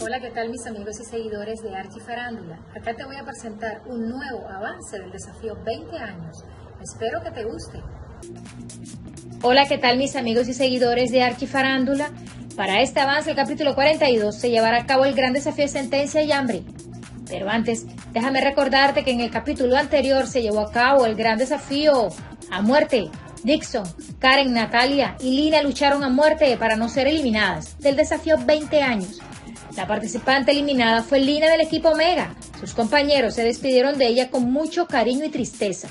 Hola, ¿qué tal mis amigos y seguidores de Archifarándula? Acá te voy a presentar un nuevo avance del desafío 20 años. Espero que te guste. Hola, ¿qué tal mis amigos y seguidores de Archifarándula? Para este avance, el capítulo 42, se llevará a cabo el gran desafío de sentencia y hambre. Pero antes, déjame recordarte que en el capítulo anterior se llevó a cabo el gran desafío a muerte. Dixon, Karen, Natalia y Lina lucharon a muerte para no ser eliminadas del desafío 20 años. La participante eliminada fue Lina del equipo Omega. Sus compañeros se despidieron de ella con mucho cariño y tristeza.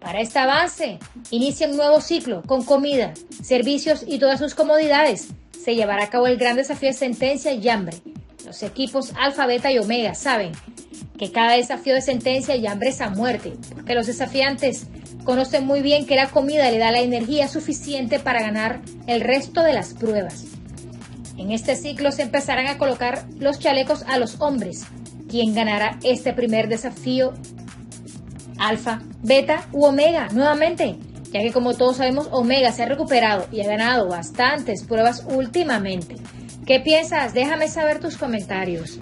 Para este avance, inicia un nuevo ciclo con comida, servicios y todas sus comodidades. Se llevará a cabo el gran desafío de sentencia y hambre. Los equipos Alfa, Beta y Omega saben que cada desafío de sentencia y hambre es a muerte, porque los desafiantes conocen muy bien que la comida le da la energía suficiente para ganar el resto de las pruebas. En este ciclo se empezarán a colocar los chalecos a los hombres. ¿Quién ganará este primer desafío? Alfa, Beta u Omega nuevamente, ya que como todos sabemos Omega se ha recuperado y ha ganado bastantes pruebas últimamente. ¿Qué piensas? Déjame saber tus comentarios.